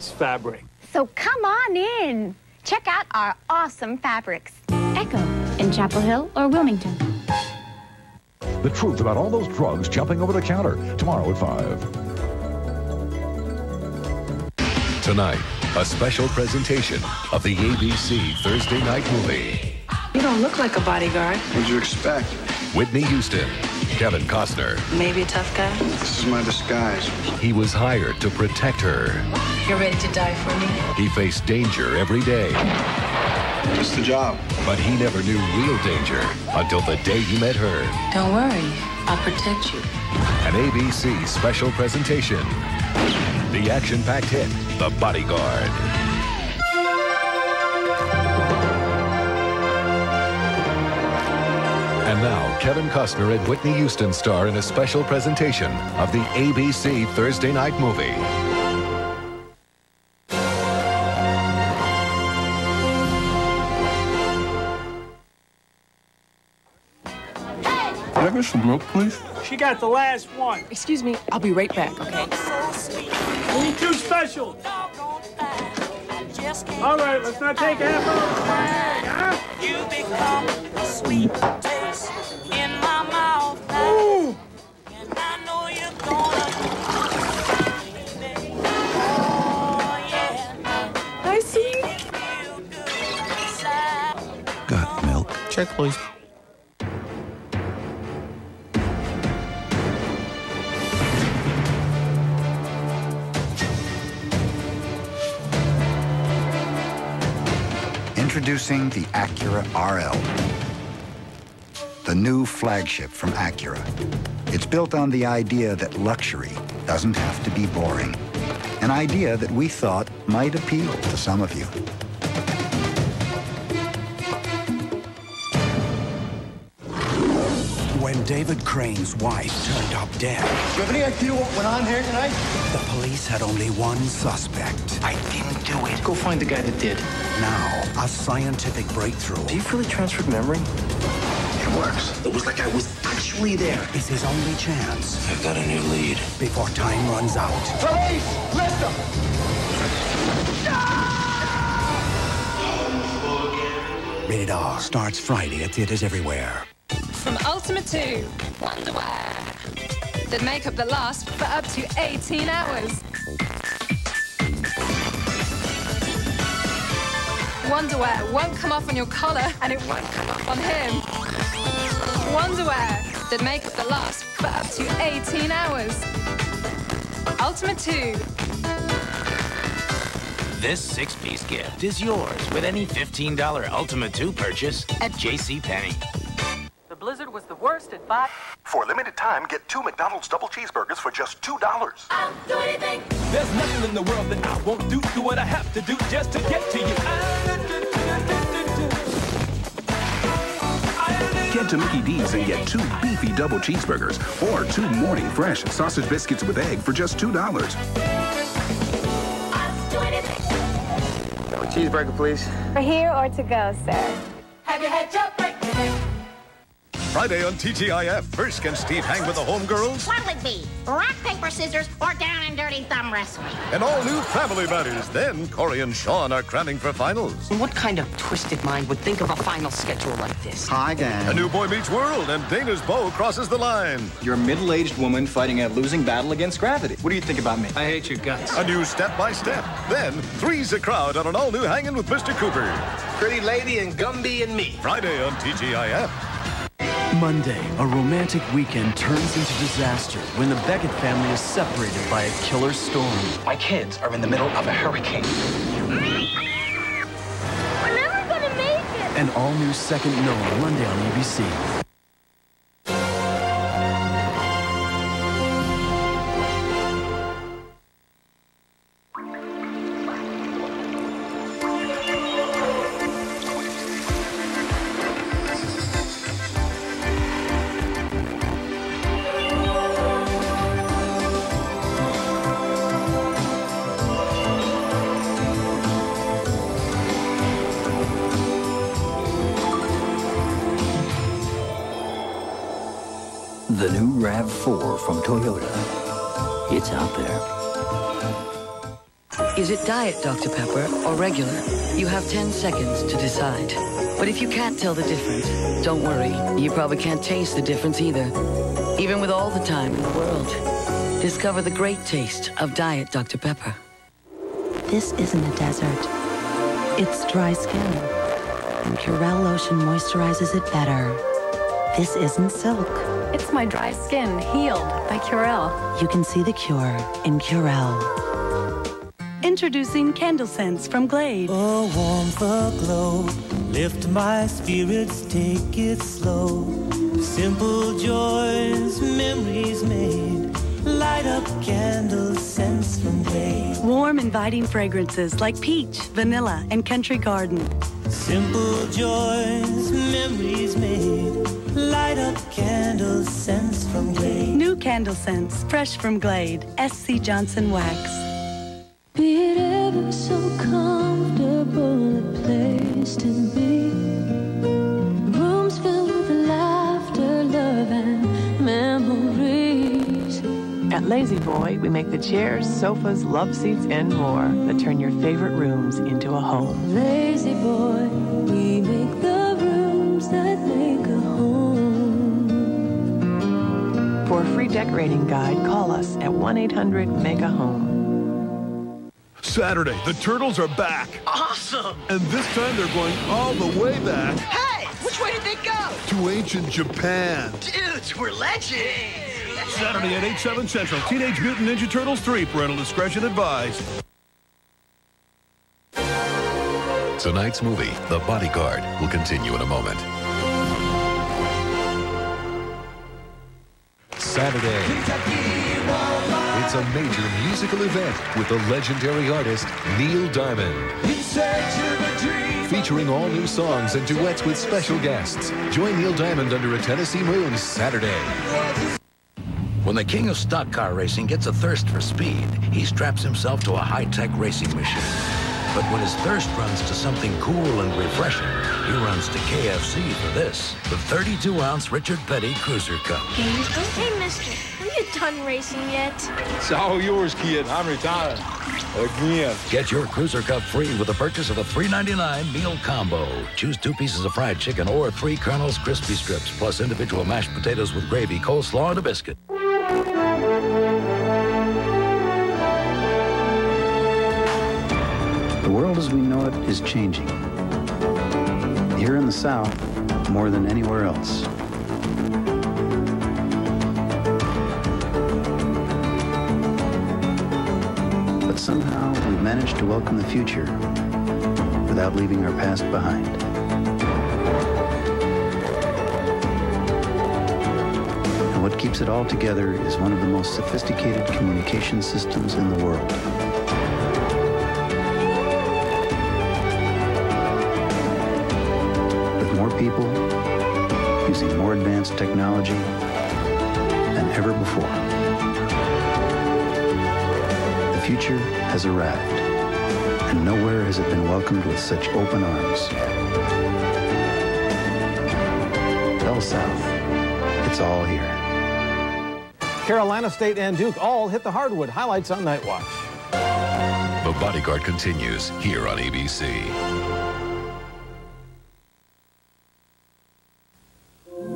fabric. So come on in. Check out our awesome fabrics. Echo in Chapel Hill or Wilmington. The truth about all those drugs jumping over the counter. Tomorrow at 5. Tonight, a special presentation of the ABC Thursday Night Movie. You don't look like a bodyguard. What'd you expect? Whitney Houston, Kevin Costner. Maybe a tough guy. This is my disguise. He was hired to protect her. You're ready to die for me. He faced danger every day. Just the job. But he never knew real danger until the day he met her. Don't worry, I'll protect you. An ABC special presentation. The action-packed hit, The Bodyguard. And now, Kevin Costner and Whitney Houston star in a special presentation of the ABC Thursday Night Movie. Can I get some milk, please? She got the last one. Excuse me, I'll be right back, okay? We need two specials. All right, let's not take half of it. You become a sweet taste in my mouth. Ooh. And I know you're gonna. Oh, yeah. I see. Got milk. Check, please. Introducing the Acura RL, the new flagship from Acura. It's built on the idea that luxury doesn't have to be boring, an idea that we thought might appeal to some of you. When David Crane's wife turned up dead... Do you have any idea what went on here tonight? The police had only one suspect. I didn't do it. Go find the guy that did. Now, a scientific breakthrough... Do you really transfer memory? It works. It was like I was actually there. It's his only chance. I've got a new lead. Before time runs out. Police! List them! No! Rated R starts Friday at theaters everywhere. From Ultima 2, Wonderwear, that make up the last for up to 18 hours. Wonderwear won't come off on your collar, and it won't come off on him. Wonderwear, that make up the last for up to 18 hours. Ultima 2. This six-piece gift is yours with any $15 Ultima 2 purchase at JCPenney. Blizzard was the worst at five. For a limited time, get 2 McDonald's double cheeseburgers for just $2. I'll do anything. There's nothing in the world that I won't do. Do what I have to do just to get to you. Get to Mickey D's and get 2 beefy double cheeseburgers or 2 morning fresh sausage biscuits with egg for just $2. I'll do anything. Double cheeseburger, please. For here or to go, sir? Have you had your breakfast? Friday on TGIF, first can Steve hang with the homegirls? What would be? Rock, paper, scissors, or down and dirty thumb wrestling? And all new family matters. Then Corey and Sean are cramming for finals. What kind of twisted mind would think of a final schedule like this? Hi, gang. A new boy meets world, and Dana's bow crosses the line. You're a middle-aged woman fighting a losing battle against gravity. What do you think about me? I hate your guts. A new step-by-step. Then three's a crowd on an all-new hanging with Mr. Cooper. Pretty Lady and Gumby and Me. Friday on TGIF. Monday, a romantic weekend turns into disaster when the Beckett family is separated by a killer storm. My kids are in the middle of a hurricane. We're never gonna make it! An all-new Second Noah, Monday on ABC. The new RAV4 from Toyota. It's out there. Is it Diet Dr. Pepper or regular? You have 10 seconds to decide. But if you can't tell the difference, don't worry. You probably can't taste the difference either, even with all the time in the world. Discover the great taste of Diet Dr. Pepper. This isn't a desert. It's dry skin. And Purell lotion moisturizes it better. This isn't silk. It's my dry skin, healed by Purell. You can see the cure in Purell. Introducing Candle Scents from Glade. Oh, warmth aglow, lift my spirits, take it slow. Simple joys, memories made, light up Candle Scents from Glade. Warm, inviting fragrances like peach, vanilla, and country garden. Simple joys, memories made, light up Candle Scents from Glade. New Candle Scents, fresh from Glade. SC Johnson Wax. Be it ever so comfortable a place to be. Rooms filled with laughter, love, and memories. At La-Z-Boy, we make the chairs, sofas, love seats, and more that turn your favorite rooms into a home. La-Z-Boy, we make the rooms that make a home. For a free decorating guide, call us at 1-800-MAKE-A-HOME. Saturday, the Turtles are back. Awesome! And this time they're going all the way back. Hey! Which way did they go? To ancient Japan. Dudes, we're legends! Saturday at 8, 7 Central, Teenage Mutant Ninja Turtles 3, parental discretion advised. Tonight's movie, The Bodyguard, will continue in a moment. Saturday. It's a major musical event with the legendary artist Neil Diamond. In search of a dream. Featuring all new songs and duets with special guests. Join Neil Diamond Under a Tennessee Moon Saturday. When the king of stock car racing gets a thirst for speed, he straps himself to a high-tech racing machine. But when his thirst runs to something cool and refreshing, he runs to KFC for this. The 32-ounce Richard Petty Cruiser Cup. Okay, mister. Are you done racing yet? It's all yours, kid. I'm retired. Again. Get your Cruiser Cup free with the purchase of a $3.99 meal combo. Choose 2 pieces of fried chicken or 3 Colonel's Crispy Strips, plus individual mashed potatoes with gravy, coleslaw, and a biscuit. The world as we know it is changing. Here in the South, more than anywhere else. But somehow we've managed to welcome the future without leaving our past behind. And what keeps it all together is one of the most sophisticated communication systems in the world. With more people using more advanced technology than ever before. The future has arrived, and nowhere has it been welcomed with such open arms. Del South, it's all here. Carolina State and Duke all hit the hardwood. Highlights on Night Watch. The Bodyguard continues here on ABC.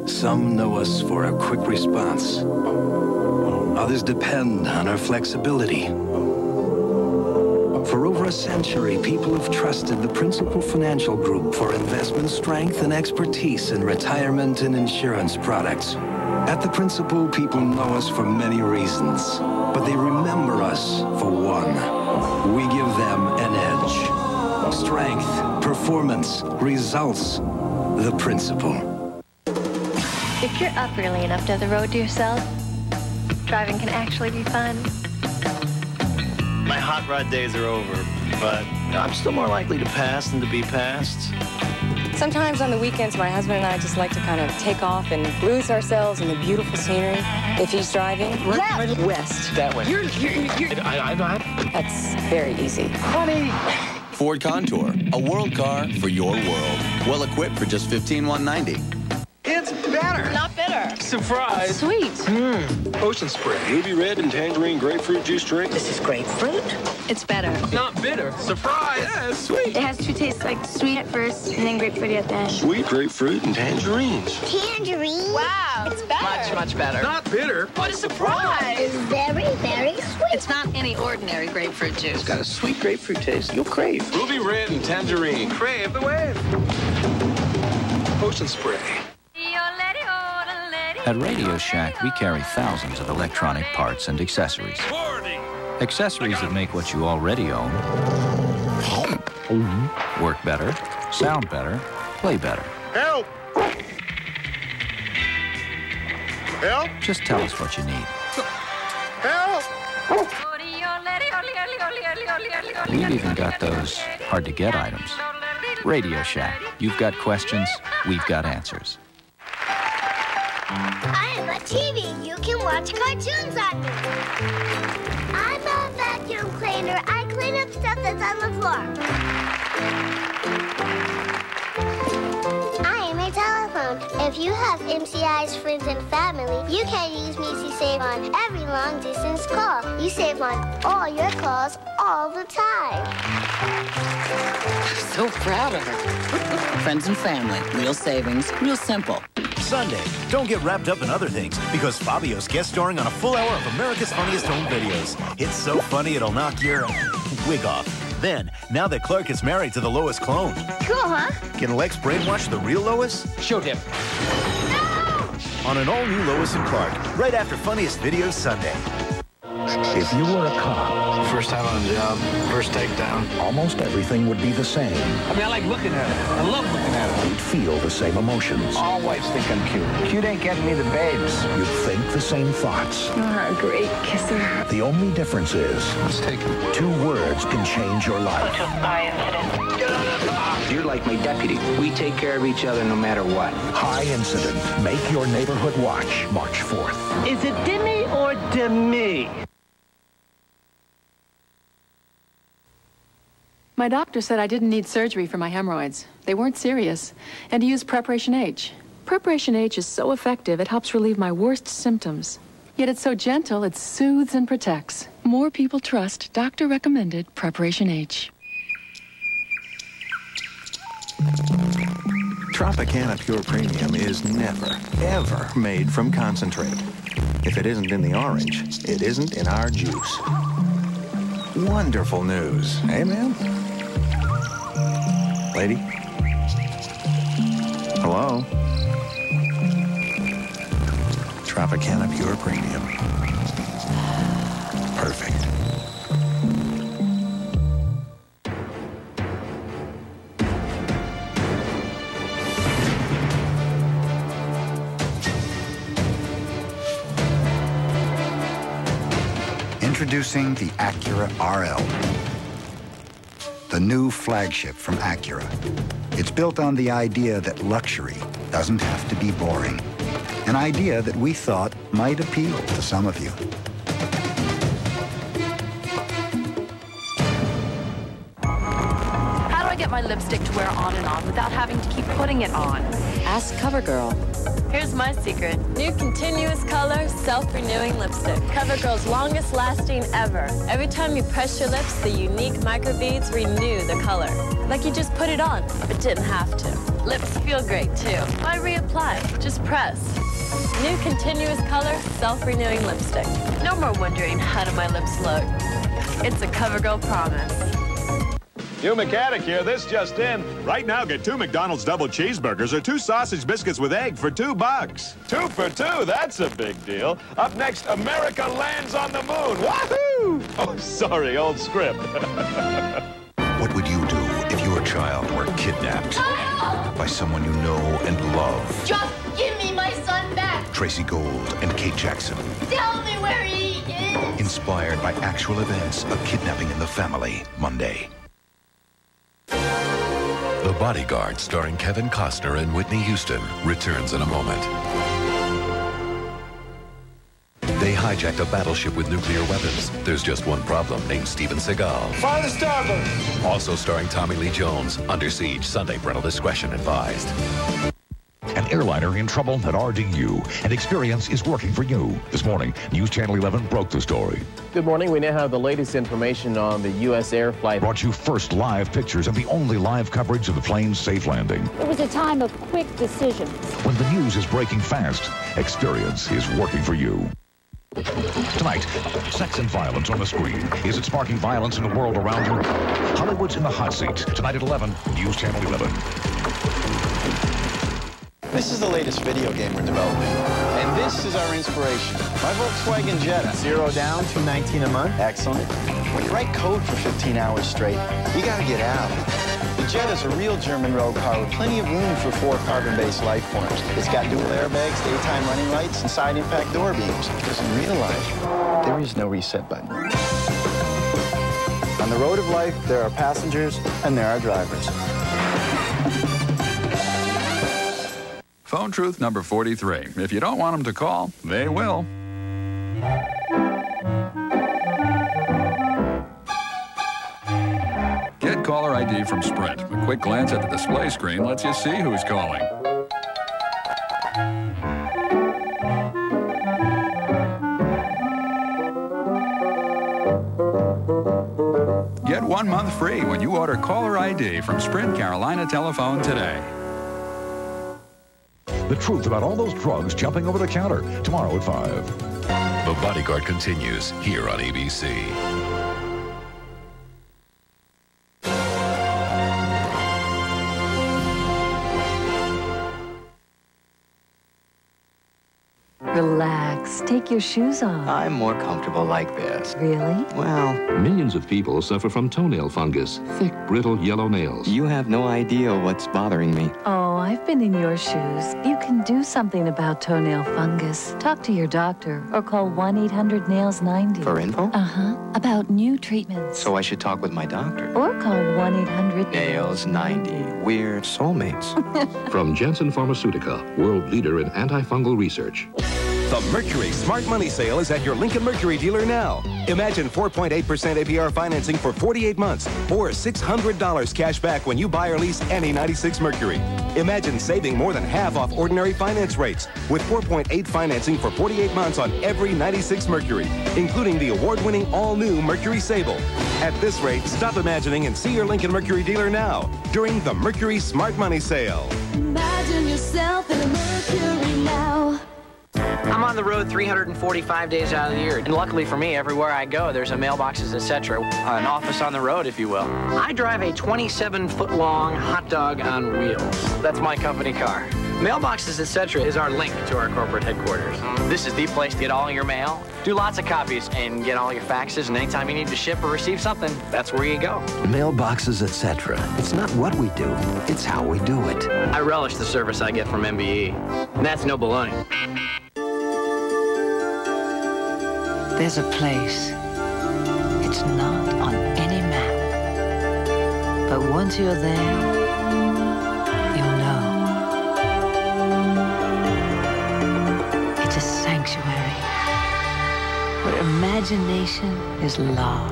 Some know us for our quick response. Others depend on our flexibility. For over a century, people have trusted the Principal Financial Group for investment strength and expertise in retirement and insurance products. At the Principal, people know us for many reasons, but they remember us for one. We give them an edge. Strength, performance, results. The Principal. If you're up early enough to have the road to yourself, driving can actually be fun. My hot rod days are over, but I'm still more likely to pass than to be passed. Sometimes on the weekends, my husband and I just like to kind of take off and lose ourselves in the beautiful scenery. If he's driving, left, west. That way. That's very easy. Honey! Ford Contour, a world car for your world. Well equipped for just $15,190. It's better. Not bitter. surprise. Sweet. Ocean Spray. Ruby Red and Tangerine Grapefruit Juice Drink. This is grapefruit? It's better. Not bitter. Surprise. Yeah, it's sweet. It has two tastes, like sweet at first and then grapefruit at the end. Sweet grapefruit and tangerines. Tangerine? Wow. It's better. Much, much better. Not bitter. What a surprise. It's very, very sweet. It's not any ordinary grapefruit juice. It's got a sweet grapefruit taste you'll crave. Ruby Red and Tangerine. Crave the wave. Ocean Spray. At Radio Shack, we carry thousands of electronic parts and accessories. Accessories that make what you already own work better, sound better, play better. Help! Help! Just tell us what you need. Help! We've even got those hard-to-get items. Radio Shack. You've got questions, we've got answers. I have a TV. You can watch cartoons on me. I'm a vacuum cleaner. I clean up stuff that's on the floor. I am a telephone. If you have MCI's friends and family, you can use me to save on every long-distance call. You save on all your calls all the time. I'm so proud of her. Friends and family. Real savings. Real simple. Sunday. Don't get wrapped up in other things, because Fabio's guest starring on a full hour of America's Funniest Home Videos. It's so funny it'll knock your wig off. Then, now that Clark is married to the Lois clone. Cool, huh? Can Lex brainwash the real Lois? Show him. No! On an all-new Lois and Clark, right after Funniest Videos Sunday. If you were a cop... First time on the job, first takedown. Almost everything would be the same. I mean, I like looking at her. I love looking at her. You'd feel the same emotions. All wives think I'm cute. Cute ain't getting me the babes. You'd think the same thoughts. You're a great kisser. The only difference is... Let's take it. Two words can change your life. Go to High Incident. You're like my deputy. We take care of each other no matter what. High Incident. Make your neighborhood watch March 4th. Is it Dimmy or Dimmy? My doctor said I didn't need surgery for my hemorrhoids. They weren't serious. And to use Preparation H. Preparation H is so effective, it helps relieve my worst symptoms. Yet it's so gentle, it soothes and protects. More people trust doctor-recommended Preparation H. Tropicana Pure Premium is never, ever made from concentrate. If it isn't in the orange, it isn't in our juice. Wonderful news, eh, ma'am? Lady? Hello? Tropicana Pure Premium. Perfect. Introducing the Acura RL, the new flagship from Acura. It's built on the idea that luxury doesn't have to be boring, an idea that we thought might appeal to some of you. How do I get my lipstick to wear on and off without having to keep putting it on? Ask Cover Girl. Here's my secret. New continuous color, self-renewing lipstick. Cover Girl's longest lasting ever. Every time you press your lips, the unique microbeads renew the color. Like you just put it on, but didn't have to. Lips feel great too. Why reapply? Just press. New continuous color, self-renewing lipstick. No more wondering how do my lips look. It's a Cover Girl promise. Hugh McAddick here, this just in. Right now, get 2 McDonald's double cheeseburgers or 2 sausage biscuits with egg for $2. 2 for $2, that's a big deal. Up next, America lands on the moon. Wahoo! Oh, sorry, old script. What would you do if your child were kidnapped by someone you know and love? Just give me my son back. Tracy Gold and Kate Jackson. Tell me where he is. Inspired by actual events, A Kidnapping in the Family, Monday. The Bodyguard, starring Kevin Costner and Whitney Houston, returns in a moment. They hijacked a battleship with nuclear weapons. There's just one problem, named Steven Seagal. Fire the starboard! Also starring Tommy Lee Jones, Under Siege, Sunday, parental discretion advised. An airliner in trouble at RDU, and experience is working for you. This morning, News Channel 11 broke the story. Good morning. We now have the latest information on the U.S. air flight. Brought you first live pictures and the only live coverage of the plane's safe landing. It was a time of quick decisions. When the news is breaking fast, experience is working for you. Tonight, sex and violence on the screen. Is it sparking violence in the world around her? Hollywood's in the hot seat. Tonight at 11, News Channel 11. This is the latest video game we're developing, and this is our inspiration. My Volkswagen Jetta. $0 down, $219 a month. Excellent. When you write code for 15 hours straight, you gotta get out. The Jetta's a real German road car with plenty of room for four carbon-based life forms. It's got dual airbags, daytime running lights, and side impact door beams. Because in real life, there is no reset button. On the road of life, there are passengers and there are drivers. Phone truth number 43. If you don't want them to call, they will. Get caller ID from Sprint. A quick glance at the display screen lets you see who's calling. Get 1 month free when you order caller ID from Sprint Carolina Telephone today. The truth about all those drugs jumping over the counter, tomorrow at 5. The Bodyguard continues here on ABC. Relax. Take your shoes off. I'm more comfortable like this. Really? Well, millions of people suffer from toenail fungus, thick, brittle, yellow nails. You have no idea what's bothering me. Oh, I've been in your shoes. You can do something about toenail fungus. Talk to your doctor or call 1-800-NAILS-90. For info? Uh-huh. About new treatments. So I should talk with my doctor. Or call 1-800-NAILS-90. We're soulmates. From Janssen Pharmaceutica, world leader in antifungal research. The Mercury Smart Money Sale is at your Lincoln-Mercury dealer now. Imagine 4.8% APR financing for 48 months or $600 cash back when you buy or lease any 96 Mercury. Imagine saving more than half off ordinary finance rates with 4.8 financing for 48 months on every 96 Mercury, including the award-winning all-new Mercury Sable. At this rate, stop imagining and see your Lincoln-Mercury dealer now during the Mercury Smart Money Sale. Imagine yourself in a Mercury now. I'm on the road 345 days out of the year, and luckily for me, everywhere I go, there's a Mail Boxes Etc., an office on the road, if you will. I drive a 27-foot-long hot dog on wheels. That's my company car. Mail Boxes Etc. is our link to our corporate headquarters. This is the place to get all your mail, do lots of copies, and get all your faxes, and anytime you need to ship or receive something, that's where you go. Mail Boxes Etc. It's not what we do, it's how we do it. I relish the service I get from MBE, and that's no baloney. There's a place. It's not on any map. But once you're there, you'll know. It's a sanctuary where imagination is law.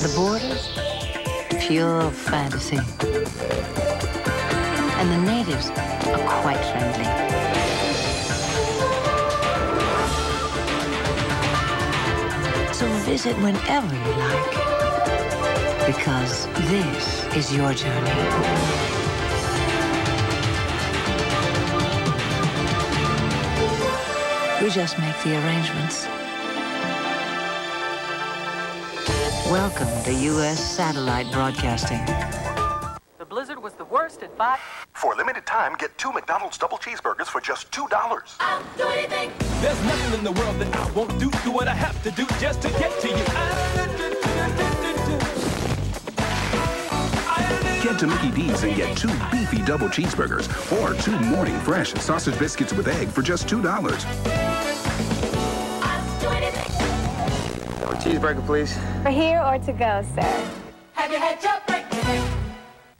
The borders, pure fantasy. And the natives are quite friendly. So visit whenever you like, because this is your journey. We just make the arrangements. Welcome to U.S. satellite broadcasting. The blizzard was the worst at 5. For a limited time, get 2 McDonald's double cheeseburgers for just $2. I'll do anything. There's nothing in the world that I won't do. Do what I have to do just to get to you. Get to Mickey D's and get 2 beefy double cheeseburgers or 2 morning fresh sausage biscuits with egg for just $2. I'll do anything. A cheeseburger, please. For here or to go, sir? Have your head up right.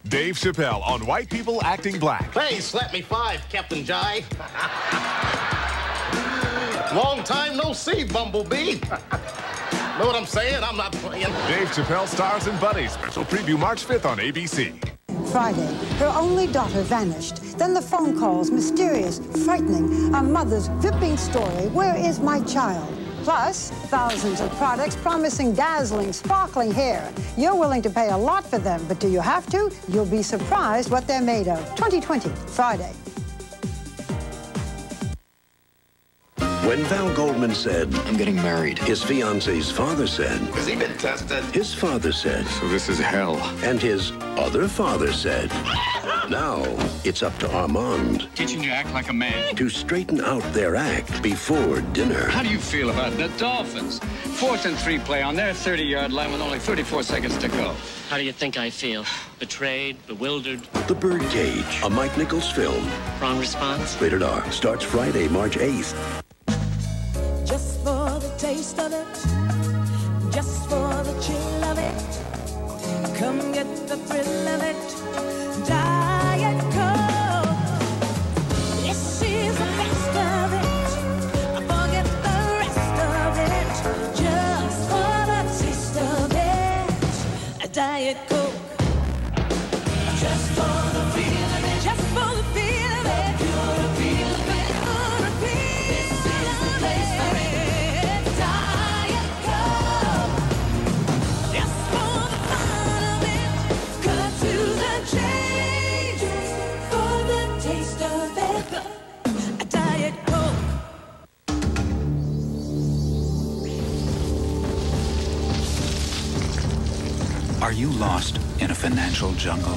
Dave Chappelle on White People Acting Black. Please slap me 5, Captain Jai. Long time no see, Bumblebee. Know what I'm saying? I'm not playing. Dave Chappelle stars in Buddy. Special preview March 5th on ABC. Friday, her only daughter vanished. Then the phone calls, mysterious, frightening. A mother's gripping story, where is my child? Plus, thousands of products promising dazzling, sparkling hair. You're willing to pay a lot for them, but do you have to? You'll be surprised what they're made of. 2020, Friday. When Val Goldman said, I'm getting married, his fiance's father said, has he been tested? His father said, so this is hell. And his other father said, now it's up to Armand, teaching you to act like a man, to straighten out their act before dinner. How do you feel about the Dolphins? 4th and 3 play on their 30-yard line with only 34 seconds to go. How do you think I feel? Betrayed, bewildered. The Birdcage, a Mike Nichols film. Wrong response? Rated R. Starts Friday, March 8th. Just for the taste of it, just for the chill of it, come get the thrill of it, Diet Coke. Yes, she's the best of it, forget the rest of it, just for the taste of it, a Diet Coke. Just for the feel of it, just for the feel of it, the pure appeal of it, pure appeal. This is the place for it. Are you lost in a financial jungle?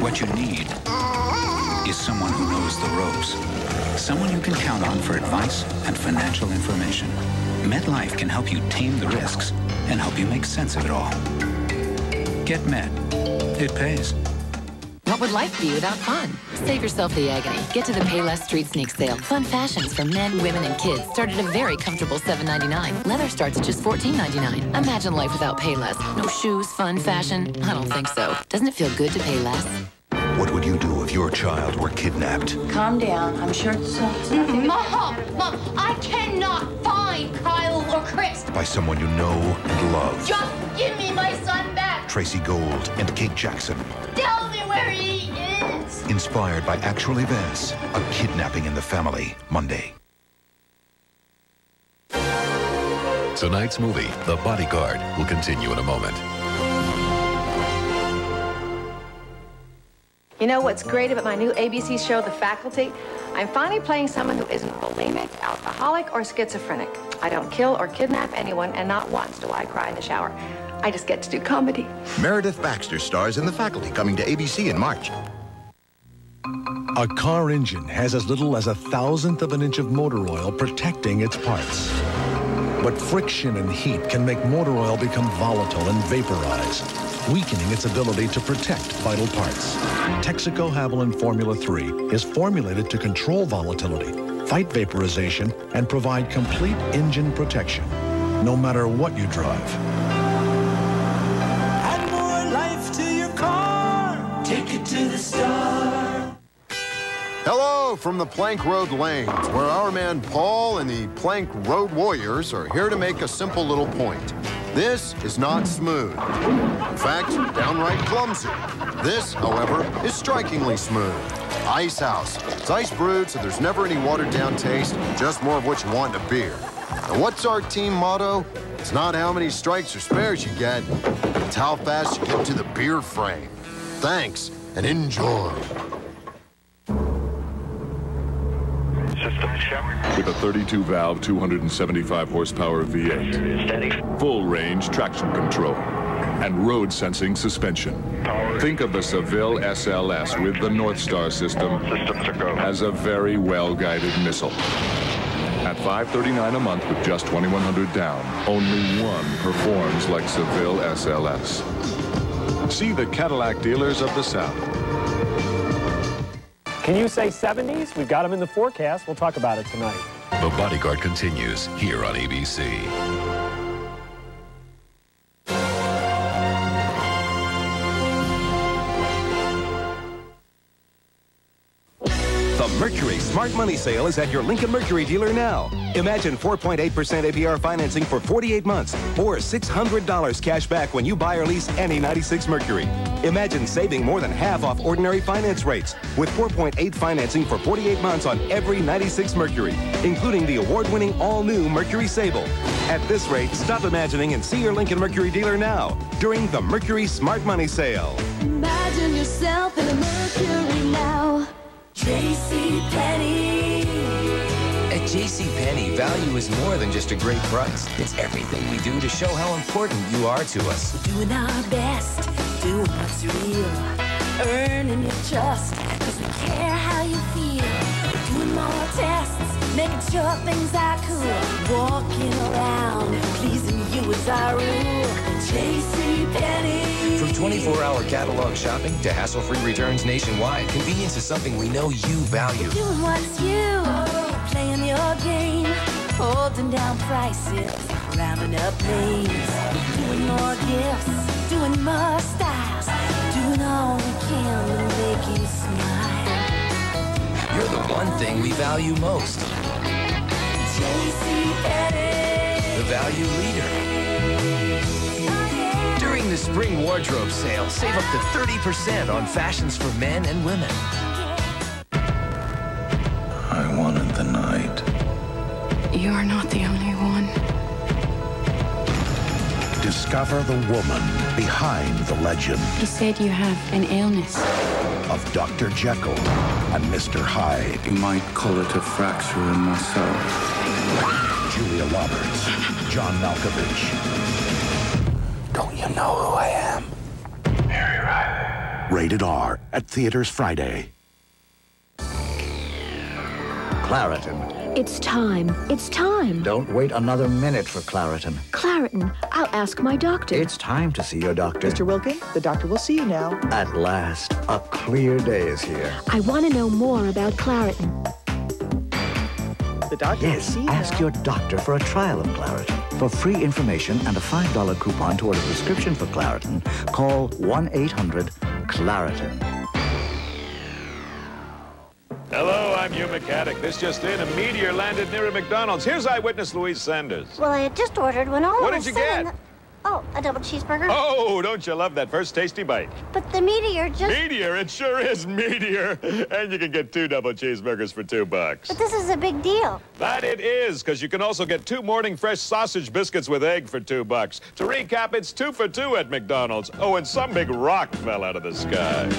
What you need is someone who knows the ropes. Someone you can count on for advice and financial information. MetLife can help you tame the risks and help you make sense of it all. Get Met. It pays. What would life be without fun? Save yourself the agony. Get to the Payless Street Sneak Sale. Fun fashions for men, women, and kids start at a very comfortable $7.99. Leather starts at just $14.99. Imagine life without Payless. No shoes, fun, fashion. I don't think so. Doesn't it feel good to pay less? What would you do if your child were kidnapped? Calm down. I'm sure it's something. Mom, I cannot find Kyle or Chris. By someone you know and love. Just give me my son back. Tracy Gold and Kate Jackson. Tell me where he is. Inspired by actual events, A Kidnapping in the Family, Monday. Tonight's movie, The Bodyguard, will continue in a moment. You know what's great about my new ABC show, The Faculty? I'm finally playing someone who isn't bulimic, alcoholic, or schizophrenic. I don't kill or kidnap anyone, and not once do I cry in the shower. I just get to do comedy. Meredith Baxter stars in The Faculty, coming to ABC in March. A car engine has as little as 1,000th of an inch of motor oil protecting its parts. But friction and heat can make motor oil become volatile and vaporize, weakening its ability to protect vital parts. Texaco Haviland Formula 3 is formulated to control volatility, fight vaporization, and provide complete engine protection, no matter what you drive. Add more life to your car. Take it to the star. Hello from the Plank Road Lanes, where our man Paul and the Plank Road Warriors are here to make a simple little point. This is not smooth. In fact, downright clumsy. This, however, is strikingly smooth. Ice House. It's ice brewed, so there's never any watered-down taste, just more of what you want in a beer. And what's our team motto? It's not how many strikes or spares you get, it's how fast you get to the beer frame. Thanks, and enjoy. With a 32-valve, 275-horsepower V8, full-range traction control, and road-sensing suspension. Think of the Seville SLS with the North Star system as a very well-guided missile. At $539 a month with just $2,100 down, only one performs like Seville SLS. See the Cadillac dealers of the South. Can you say 70s? We've got them in the forecast. We'll talk about it tonight. The Bodyguard continues here on ABC. The The Mercury Smart Money Sale is at your Lincoln-Mercury dealer now. Imagine 4.8% APR financing for 48 months or $600 cash back when you buy or lease any 96 Mercury. Imagine saving more than half off ordinary finance rates with 4.8 financing for 48 months on every 96 Mercury, including the award-winning all-new Mercury Sable. At this rate, stop imagining and see your Lincoln-Mercury dealer now during the Mercury Smart Money Sale. Imagine yourself in a Mercury now. JCPenney. At JCPenney, value is more than just a great price. It's everything we do to show how important you are to us. We're doing our best, doing what's real, earning your trust, because we care how you feel. We're doing more tests, making sure things are cool. Walking around, pleasing you is our rule. JCPenney. From 24-hour catalog shopping to hassle-free returns nationwide, convenience is something we know you value. You're doing what's you, playing your game, holding down prices, rounding up names, doing more gifts, doing more styles, doing all we can to make you smile. You're the one thing we value most. JCPenney, the value leader. The spring wardrobe sale. Save up to 30% on fashions for men and women. I wanted the night. You are not the only one. Discover the woman behind the legend. He said you have an illness. Of Dr. Jekyll and Mr. Hyde. You might call it a fracture in my soul. Julia Roberts, John Malkovich. Don't you know who I am? Mary Riley. Rated R at theaters Friday. Claritin. It's time. It's time. Don't wait another minute for Claritin. Claritin. I'll ask my doctor. It's time to see your doctor. Mr. Wilkin, the doctor will see you now. At last, a clear day is here. I want to know more about Claritin. The doctor will see you now. Yes, ask your doctor for a trial of Claritin. For free information and a $5 coupon toward a prescription for Claritin, call 1-800-CLARITIN. Hello, I'm your mechanic. This just in, a meteor landed near a McDonald's. Here's eyewitness Louise Sanders. Well, I had just ordered when all of a sudden... What did you get? Oh, a double cheeseburger. Oh, don't you love that first tasty bite? But the meteor just... Meteor? It sure is meteor. And you can get 2 double cheeseburgers for $2. But this is a big deal. That it is, because you can also get 2 morning fresh sausage biscuits with egg for $2. To recap, it's 2 for $2 at McDonald's. Oh, and some big rock fell out of the sky.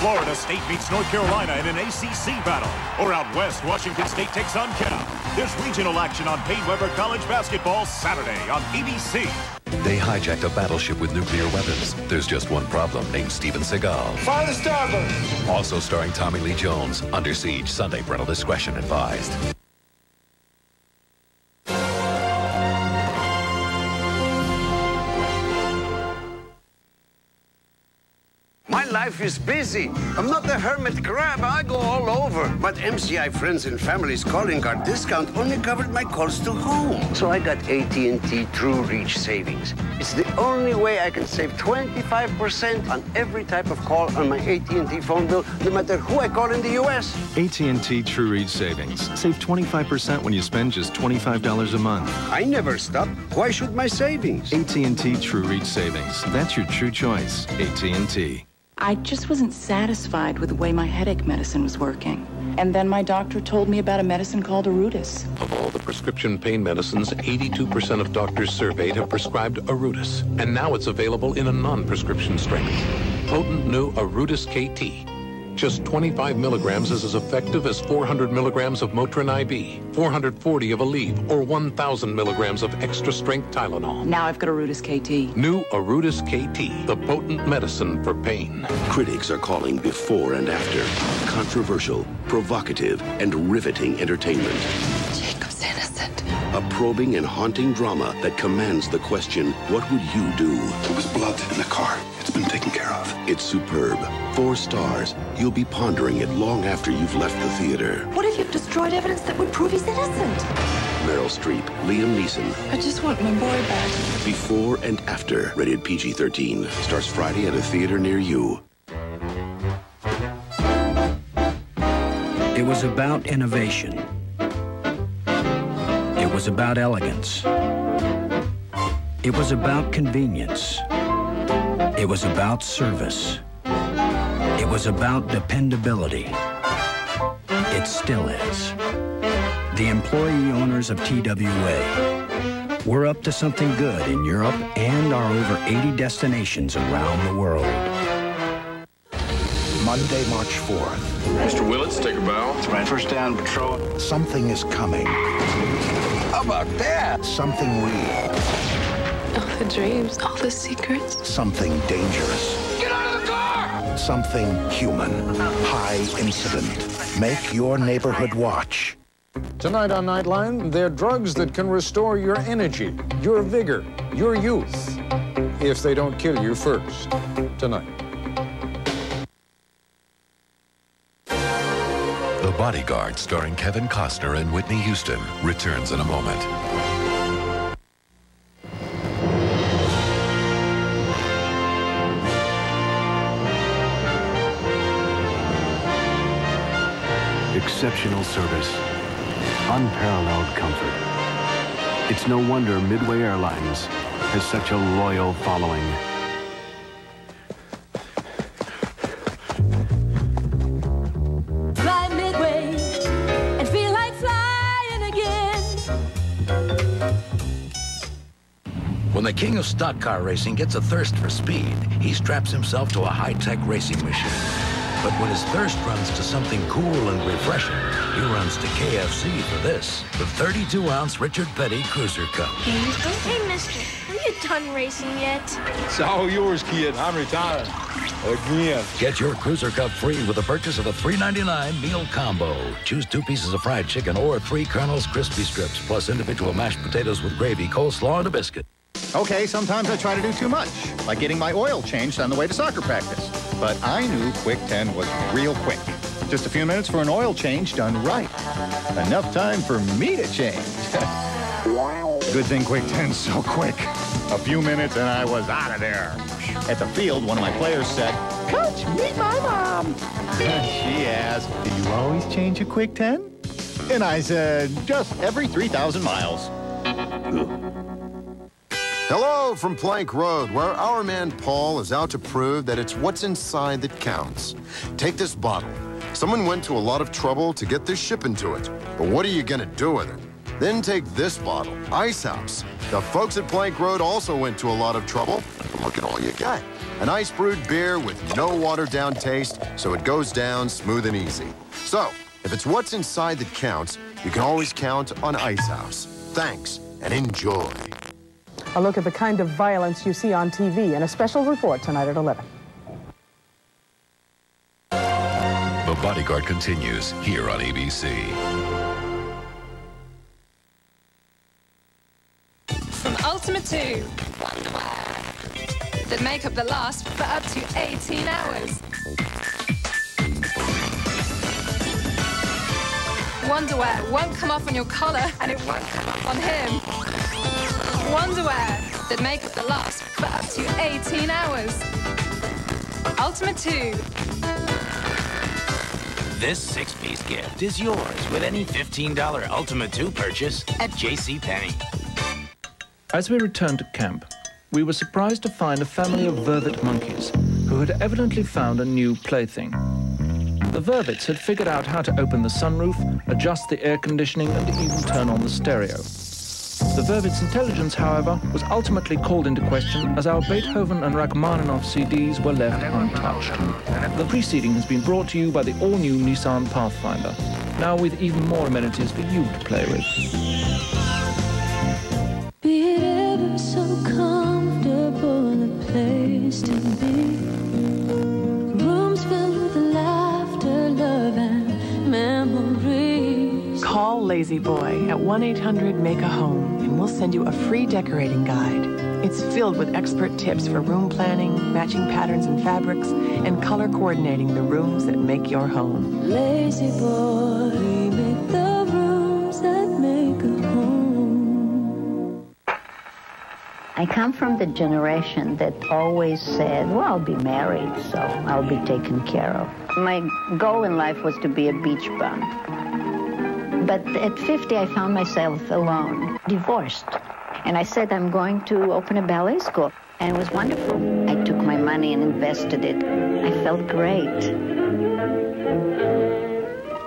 Florida State beats North Carolina in an ACC battle. Or out west, Washington State takes on Cal. There's regional action on Payne Weber College basketball Saturday on ABC. They hijacked a battleship with nuclear weapons. There's just one problem, named Steven Seagal. Fire the starboard! Also starring Tommy Lee Jones, Under Siege, Sunday, parental discretion advised. Life is busy. I'm not a hermit crab. I go all over. But MCI Friends and Family's calling card discount only covered my calls to home. So I got AT&T True Reach savings. It's the only way I can save 25% on every type of call on my AT&T phone bill, no matter who I call in the U.S. AT&T True Reach savings. Save 25% when you spend just $25 a month. I never stop. Why should my savings? AT&T True Reach savings. That's your true choice. AT&T. I just wasn't satisfied with the way my headache medicine was working. And then my doctor told me about a medicine called Orudis. Of all the prescription pain medicines, 82% of doctors surveyed have prescribed Orudis. And now it's available in a non-prescription strength. Potent new Orudis KT. Just 25 milligrams is as effective as 400 milligrams of Motrin IV, 440 of Aleve, or 1,000 milligrams of extra-strength Tylenol. Now I've got Orudis KT. New Orudis KT, the potent medicine for pain. Critics are calling before and after controversial, provocative, and riveting entertainment. Jacob's innocent. A probing and haunting drama that commands the question, what would you do? There was blood in the car. It's been taken care of. It's superb. 4 stars. You'll be pondering it long after you've left the theater. What if you've destroyed evidence that would prove he's innocent? Meryl Streep, Liam Neeson. I just want my boy back. Before and After. Rated PG-13. Starts Friday at a theater near you. It was about innovation. It was about elegance. It was about convenience. It was about service. It was about dependability. It still is. The employee owners of TWA. We're up to something good in Europe and our over 80 destinations around the world. Monday, March 4th. Mr. Willits, take a bow. It's my first day on patrol. Something is coming. How about that? Something real. All the dreams, all the secrets. Something dangerous. Get out of the car! Something human. High Incident. Make your neighborhood watch. Tonight on Nightline, they're drugs that can restore your energy, your vigor, your youth, if they don't kill you first. Tonight. The Bodyguard, starring Kevin Costner and Whitney Houston, returns in a moment. Exceptional service, unparalleled comfort. It's no wonder Midway Airlines has such a loyal following. Fly Midway and feel like flying again. When the king of stock car racing gets a thirst for speed, he straps himself to a high-tech racing machine. But when his thirst runs to something cool and refreshing, he runs to KFC for this, the 32-ounce Richard Petty Cruiser Cup. Hey, mister, are you done racing yet? It's all yours, kid. I'm retired. Again. Get your Cruiser Cup free with the purchase of a $3.99 meal combo. Choose 2 pieces of fried chicken or 3 Colonel's Crispy Strips, plus individual mashed potatoes with gravy, coleslaw, and a biscuit. Okay, sometimes I try to do too much, like getting my oil changed on the way to soccer practice. But I knew Quick 10 was real quick. Just a few minutes for an oil change done right. Enough time for me to change. Good thing Quick 10's so quick. A few minutes and I was out of there. At the field, one of my players said, "Coach, meet my mom." She asked, "Do you always change a Quick 10? And I said, "Just every 3,000 miles. Ugh. Hello from Plank Road, where our man Paul is out to prove that it's what's inside that counts. Take this bottle. Someone went to a lot of trouble to get this shipping to it, but what are you going to do with it? Then take this bottle, Ice House. The folks at Plank Road also went to a lot of trouble, but look at all you got. An ice-brewed beer with no watered-down taste, so it goes down smooth and easy. So, if it's what's inside that counts, you can always count on Ice House. Thanks, and enjoy. A look at the kind of violence you see on TV in a special report tonight at 11. The Bodyguard continues here on ABC. From Ultima 2, Wonderwear, that make up the last for up to 18 hours. Wonderwear won't come off on your collar, and it won't come off on him. Wonderwear that make up the last for up to 18 hours. Ultima 2. This 6-piece gift is yours with any $15 Ultima 2 purchase at JCPenney. As we returned to camp, we were surprised to find a family of vervet monkeys who had evidently found a new plaything. The vervets had figured out how to open the sunroof, adjust the air conditioning, and even turn on the stereo. The vervet's intelligence, however, was ultimately called into question as our Beethoven and Rachmaninoff CDs were left untouched. The preceding has been brought to you by the all-new Nissan Pathfinder, now with even more amenities for you to play with. Be it ever so comfortable a place to be. Rooms filled with laughter, love, and memories. Call La-Z-Boy at 1-800-MAKE-A-HOME. We'll send you a free decorating guide. It's filled with expert tips for room planning, matching patterns and fabrics, and color coordinating the rooms that make your home. La-Z-Boy, make the rooms that make a home. I come from the generation that always said, well, I'll be married, so I'll be taken care of. My goal in life was to be a beach bum. But at 50, I found myself alone, divorced. And I said, I'm going to open a ballet school. And it was wonderful. I took my money and invested it. I felt great.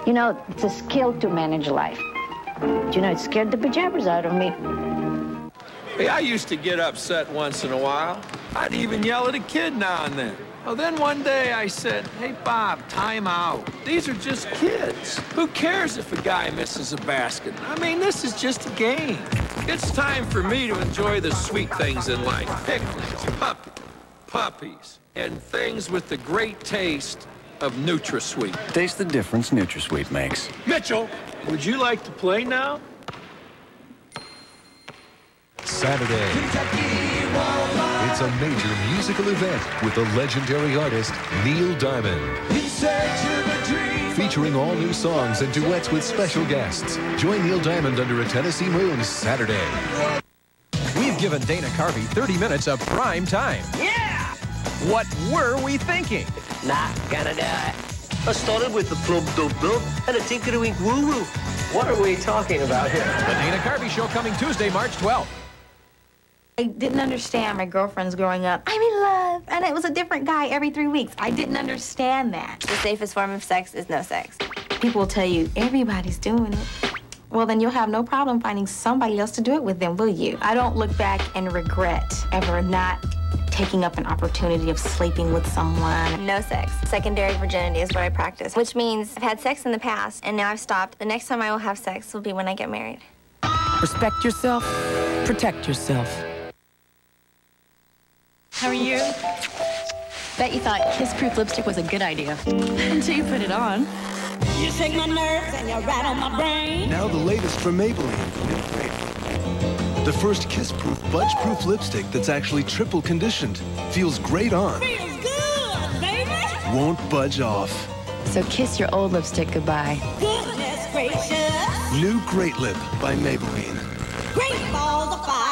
You know, it's a skill to manage life. You know, it scared the pajamas out of me. Hey, I used to get upset once in a while. I'd even yell at a kid now and then. Well, then one day I said, hey, Bob, time out. These are just kids. Who cares if a guy misses a basket? I mean, this is just a game. It's time for me to enjoy the sweet things in life. Picnics, puppies, and things with the great taste of NutraSweet. Taste the difference NutraSweet makes. Mitchell, would you like to play now? Saturday, it's a major musical event with the legendary artist Neil Diamond. Featuring all new songs and duets with special guests. Join Neil Diamond Under a Tennessee Moon Saturday. We've given Dana Carvey 30 minutes of prime time. Yeah! What were we thinking? Not gonna do it. I started with the plump dub dub and a tinkerwink woo woo. What are we talking about here? The Dana Carvey Show, coming Tuesday, March 12th. I didn't understand my girlfriends growing up. I'm in love, and it was a different guy every 3 weeks. I didn't understand that. The safest form of sex is no sex. People will tell you, everybody's doing it. Well, then you'll have no problem finding somebody else to do it with them, will you? I don't look back and regret ever not taking up an opportunity of sleeping with someone. No sex. Secondary virginity is what I practice, which means I've had sex in the past, and now I've stopped. The next time I will have sex will be when I get married. Respect yourself, protect yourself. How are you? Bet you thought kiss-proof lipstick was a good idea until you put it on. You shake my nerves and you rattle my brain. Now the latest from Maybelline. The first kiss-proof, budge-proof lipstick that's actually triple conditioned. Feels great on. Feels good, baby. Won't budge off. So kiss your old lipstick goodbye. Goodness gracious. New Great Lip by Maybelline. Great balls of fire.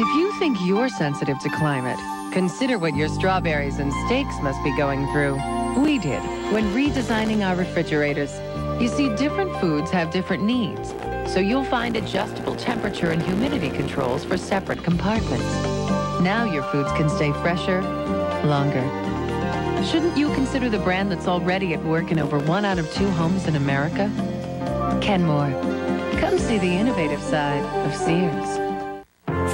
If you think you're sensitive to climate, consider what your strawberries and steaks must be going through. We did when redesigning our refrigerators. You see, different foods have different needs, so you'll find adjustable temperature and humidity controls for separate compartments. Now your foods can stay fresher, longer. Shouldn't you consider the brand that's already at work in over 1 out of 2 homes in America? Kenmore. Come see the innovative side of Sears.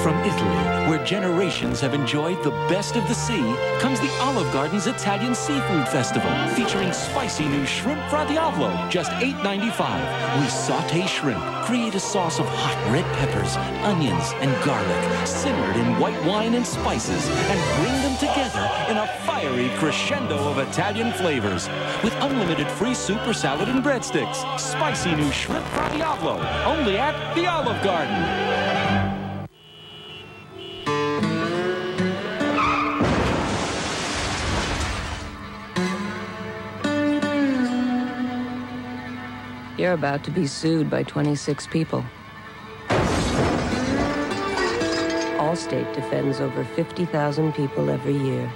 From Italy, where generations have enjoyed the best of the sea, comes the Olive Garden's Italian Seafood Festival, featuring spicy new shrimp fradiavolo, just $8.95. We sauté shrimp, create a sauce of hot red peppers, onions, and garlic, simmered in white wine and spices, and bring them together in a fiery crescendo of Italian flavors. With unlimited free soup or salad and breadsticks, spicy new shrimp fradiavolo, only at the Olive Garden. You're about to be sued by 26 people. Allstate defends over 50,000 people every year.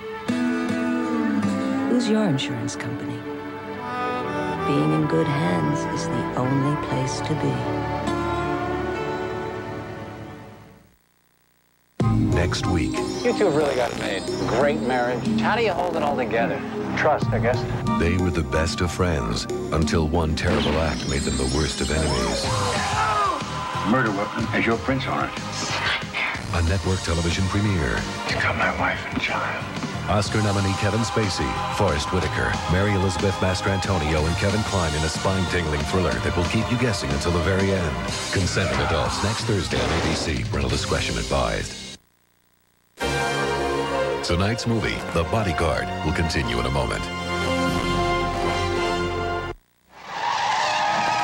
Who's your insurance company? Being in good hands is the only place to be. Next week. You two really got it made. Great marriage. How do you hold it all together? Trust, I guess. They were the best of friends until one terrible act made them the worst of enemies. No! Murder Weapon has your prints on it. It's a nightmare. A network television premiere. You got my wife and child. Oscar nominee Kevin Spacey, Forrest Whitaker, Mary Elizabeth Mastrantonio, and Kevin Kline in a spine-tingling thriller that will keep you guessing until the very end. Consenting adults next Thursday on ABC. Parental discretion advised. Tonight's movie, The Bodyguard, will continue in a moment.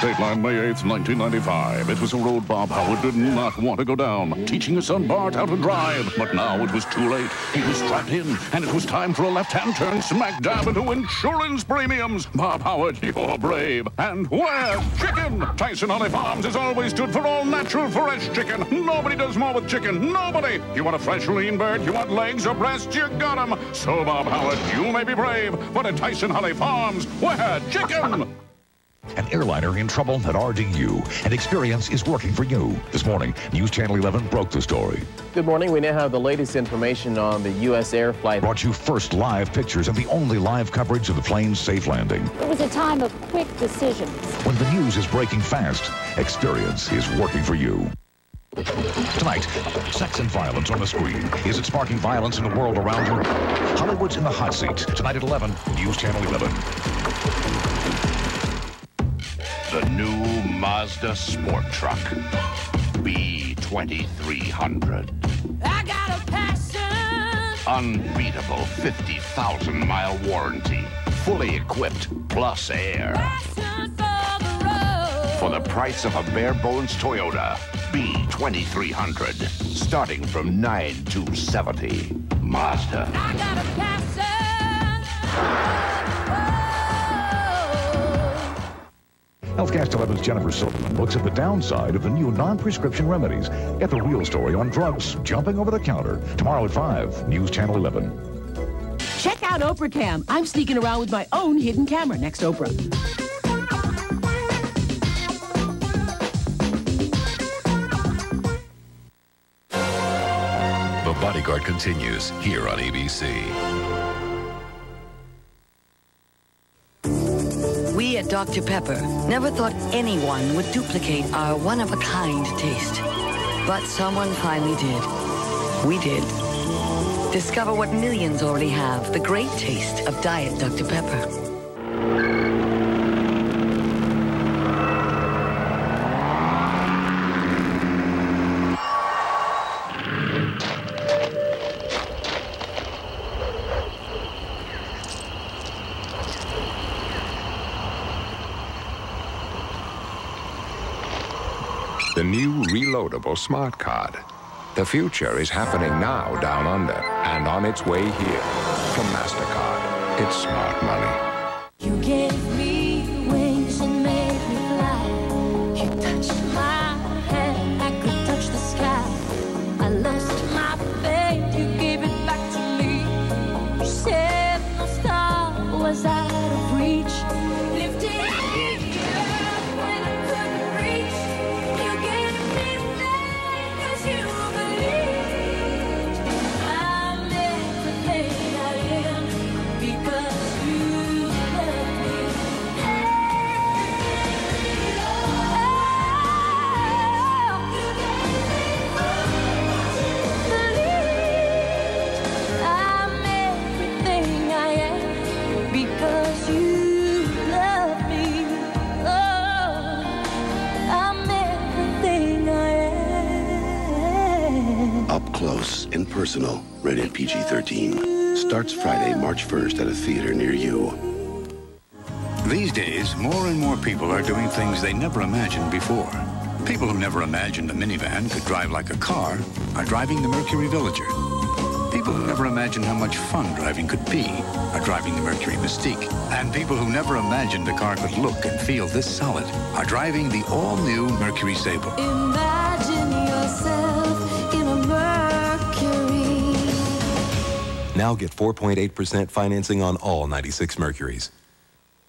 Dateline, May 8th, 1995. It was a road Bob Howard did not want to go down, teaching his son Bart how to drive. But now it was too late. He was trapped in, and it was time for a left-hand turn smack dab into insurance premiums. Bob Howard, you're brave. And where? Chicken! Tyson Honey Farms has always stood for all natural fresh chicken. Nobody does more with chicken. Nobody! You want a fresh lean bird? You want legs or breasts? You got them. So, Bob Howard, you may be brave, but at Tyson Honey Farms, where? Chicken! An airliner in trouble at RDU. An experience is working for you. This morning, News Channel 11 broke the story. Good morning. We now have the latest information on the U.S. air flight. Brought you first live pictures and the only live coverage of the plane's safe landing. It was a time of quick decisions. When the news is breaking fast, experience is working for you. Tonight, sex and violence on the screen. Is it sparking violence in the world around you? Hollywood's in the hot seat. Tonight at 11, News Channel 11. The new Mazda Sport Truck, B2300. I got a passion! Unbeatable 50,000-mile warranty. Fully equipped, plus air. Passion for the road. For the price of a bare-bones Toyota, B2300. Starting from $9,270. Mazda. I got a passion! Oh. HealthCast 11's Jennifer Silverman looks at the downside of the new non-prescription remedies. Get the real story on drugs jumping over the counter. Tomorrow at 5, News Channel 11. Check out Oprah Cam. I'm sneaking around with my own hidden camera. Next Oprah. The Bodyguard continues here on ABC. We at Dr. Pepper never thought anyone would duplicate our one-of-a-kind taste. But someone finally did. We did. Discover what millions already have, the great taste of Diet Dr. Pepper. The new reloadable smart card. The future is happening now down under and on its way here. From MasterCard, it's smart money. You gave me wings and made me fly. You touched my head, I could touch the sky. I lost my faith, you gave it back to me. You said my star was out of reach. Close and Personal, rated PG-13. Starts Friday, March 1st at a theater near you. These days, more and more people are doing things they never imagined before. People who never imagined a minivan could drive like a car are driving the Mercury Villager. People who never imagined how much fun driving could be are driving the Mercury Mystique. And people who never imagined a car could look and feel this solid are driving the all-new Mercury Sable. Imagine yourself in a Now get 4.8% financing on all 96 Mercuries.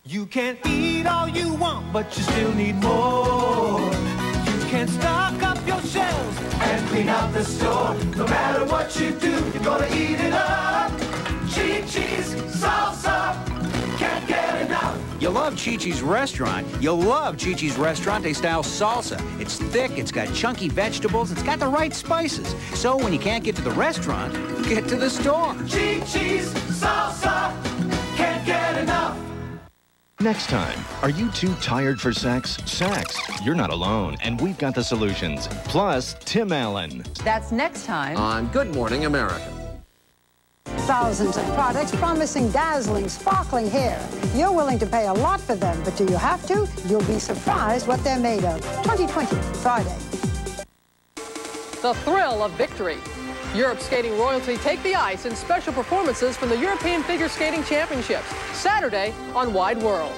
You can eat all you want, but you still need more. You can stock up your shelves and clean out the store. No matter what you do, you're gonna eat it up. Chi-Chi's salsa, can't get enough. You love Chi-Chi's restaurant. You'll love Chi-Chi's restaurante-style salsa. It's thick, it's got chunky vegetables, it's got the right spices. So when you can't get to the restaurant, get to the store. Chi-Chi's salsa, can't get enough. Next time, are you too tired for sex? Sex, you're not alone, and we've got the solutions. Plus, Tim Allen. That's next time on Good Morning America. Thousands of products promising dazzling, sparkling hair. You're willing to pay a lot for them, but do you have to? You'll be surprised what they're made of. 2020, Friday. The thrill of victory. Europe skating royalty take the ice in special performances from the European Figure Skating Championships, Saturday on Wide World.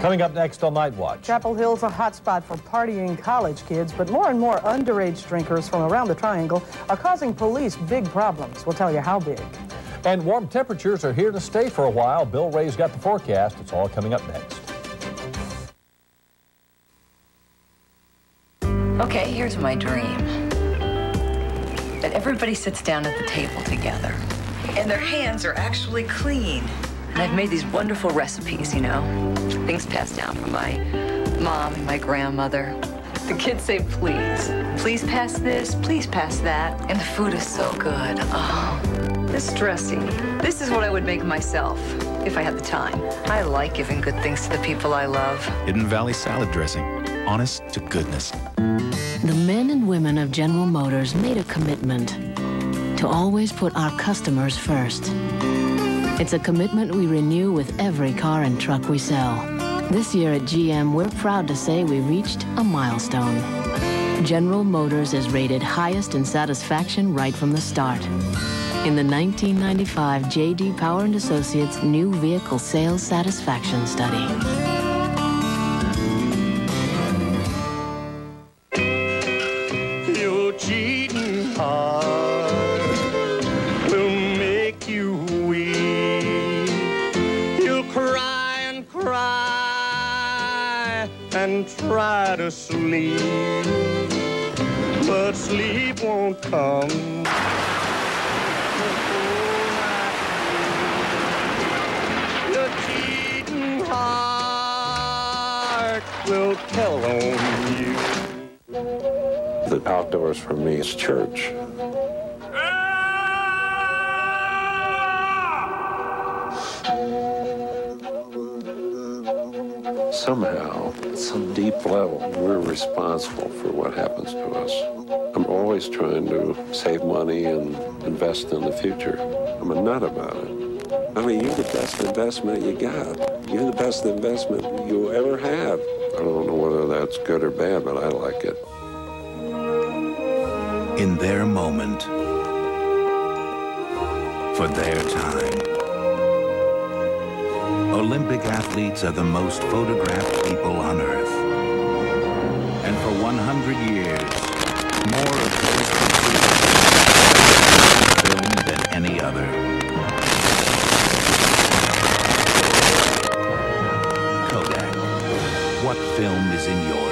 Coming up next on Night Watch. Chapel Hill's a hotspot for partying college kids, but more and more underage drinkers from around the triangle are causing police big problems. We'll tell you how big. And warm temperatures are here to stay for a while. Bill Ray's got the forecast. It's all coming up next. Okay, here's my dream. That everybody sits down at the table together. And their hands are actually clean. And I've made these wonderful recipes, you know. Things passed down from my mom and my grandmother. The kids say, please. Please pass this, please pass that. And the food is so good. Oh, this dressing. This is what I would make myself if I had the time. I like giving good things to the people I love. Hidden Valley salad dressing. Honest to goodness. The men and women of General Motors made a commitment to always put our customers first. It's a commitment we renew with every car and truck we sell. This year at GM, we're proud to say we reached a milestone. General Motors is rated highest in satisfaction right from the start in the 1995 J.D. Power and Associates New Vehicle Sales Satisfaction Study. Your cheating heart will make you and try to sleep, but sleep won't come. Your cheating heart will tell on you. The outdoors for me is church. Somehow, at some deep level, we're responsible for what happens to us. I'm always trying to save money and invest in the future. I'm a nut about it. I mean, you're the best investment you got. You're the best investment you'll ever have. I don't know whether that's good or bad, but I like it. In their moment, for their time, Olympic athletes are the most photographed people on Earth. And for 100 years, more of those countries filmed than any other. Kodak, what film is in yours?